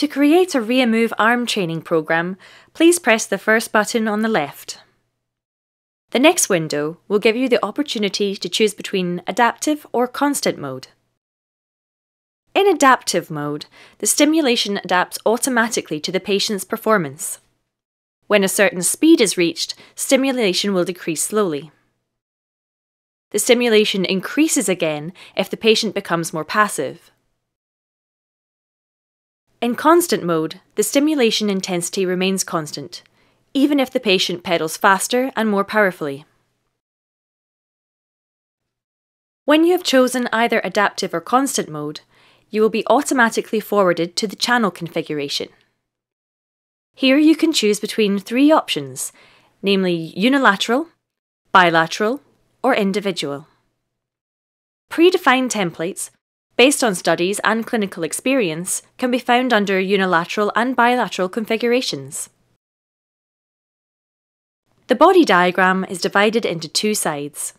To create a RehaMove arm training program, please press the first button on the left. The next window will give you the opportunity to choose between adaptive or constant mode. In adaptive mode, the stimulation adapts automatically to the patient's performance. When a certain speed is reached, stimulation will decrease slowly. The stimulation increases again if the patient becomes more passive. In constant mode, the stimulation intensity remains constant, even if the patient pedals faster and more powerfully. When you have chosen either adaptive or constant mode, you will be automatically forwarded to the channel configuration. Here you can choose between three options, namely unilateral, bilateral, or individual. Predefined templates, based on studies and clinical experience, can be found under unilateral and bilateral configurations. The body diagram is divided into two sides.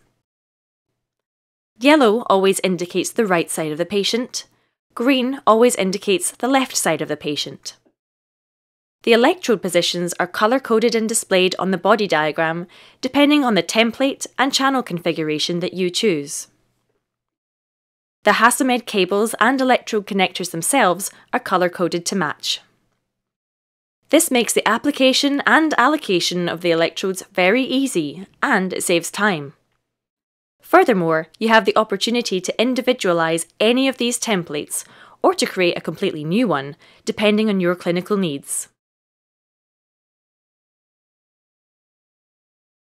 Yellow always indicates the right side of the patient. Green always indicates the left side of the patient. The electrode positions are colour-coded and displayed on the body diagram depending on the template and channel configuration that you choose. The HASOMED cables and electrode connectors themselves are colour-coded to match. This makes the application and allocation of the electrodes very easy, and it saves time. Furthermore, you have the opportunity to individualise any of these templates or to create a completely new one, depending on your clinical needs.